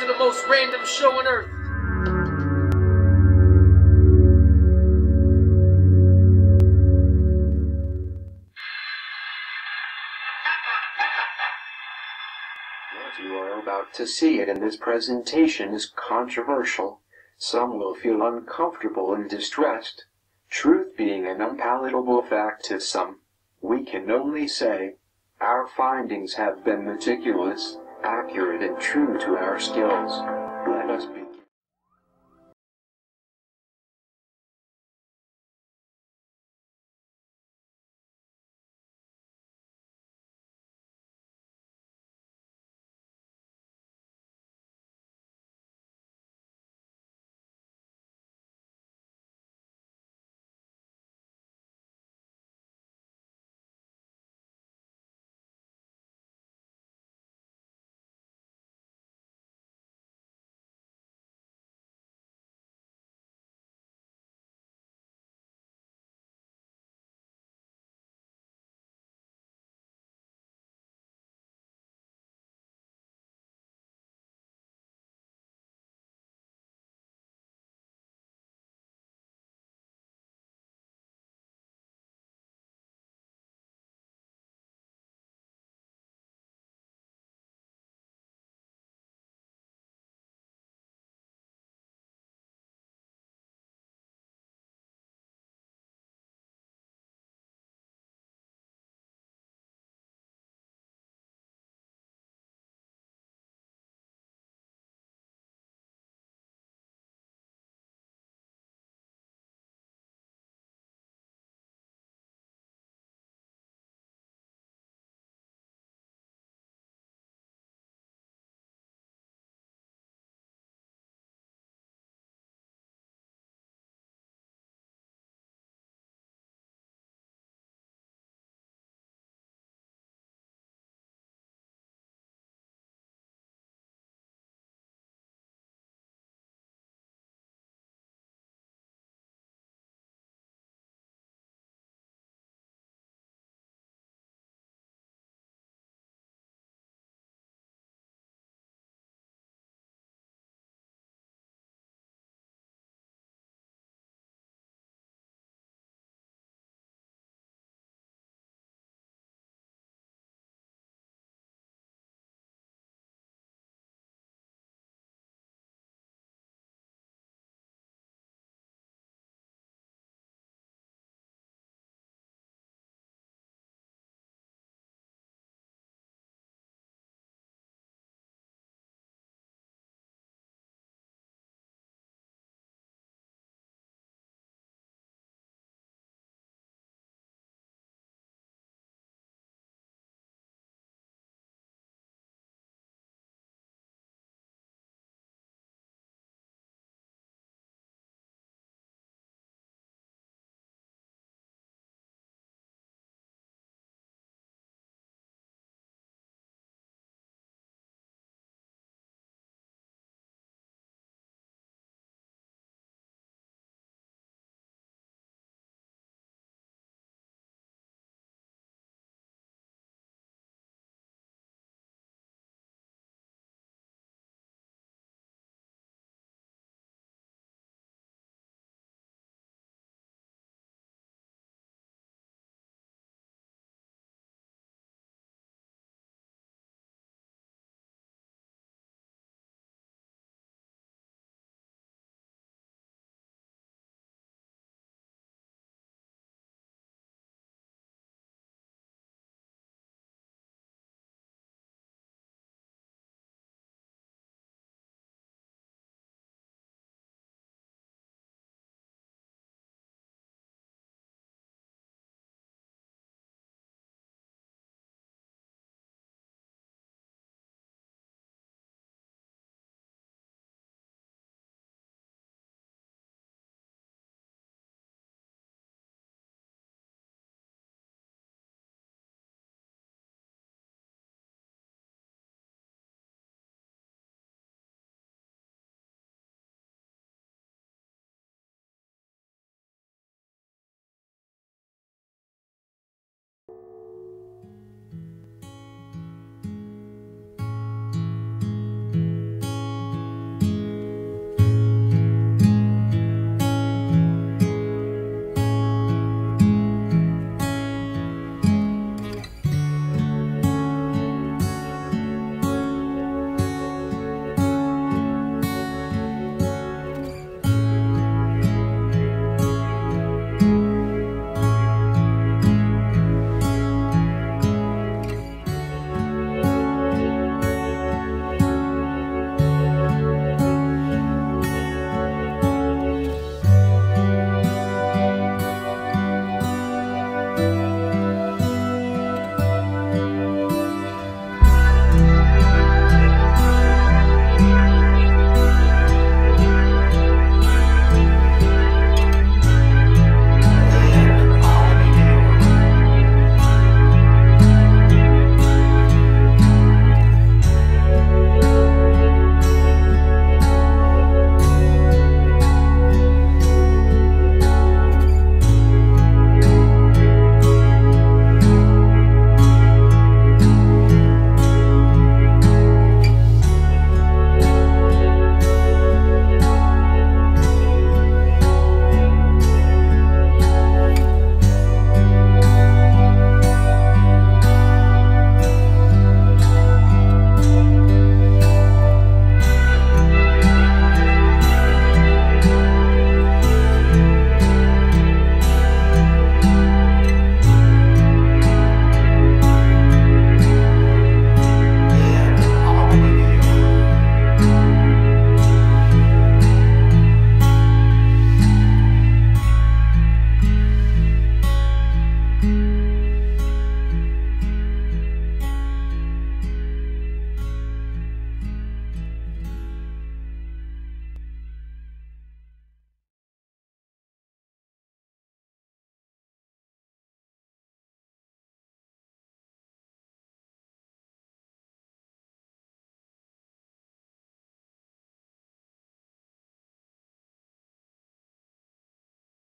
to the most random show on earth. What you are about to see in this presentation is controversial. Some will feel uncomfortable and distressed. Truth being an unpalatable fact to some, we can only say, our findings have been meticulous, accurate and true to our skills. Let us begin.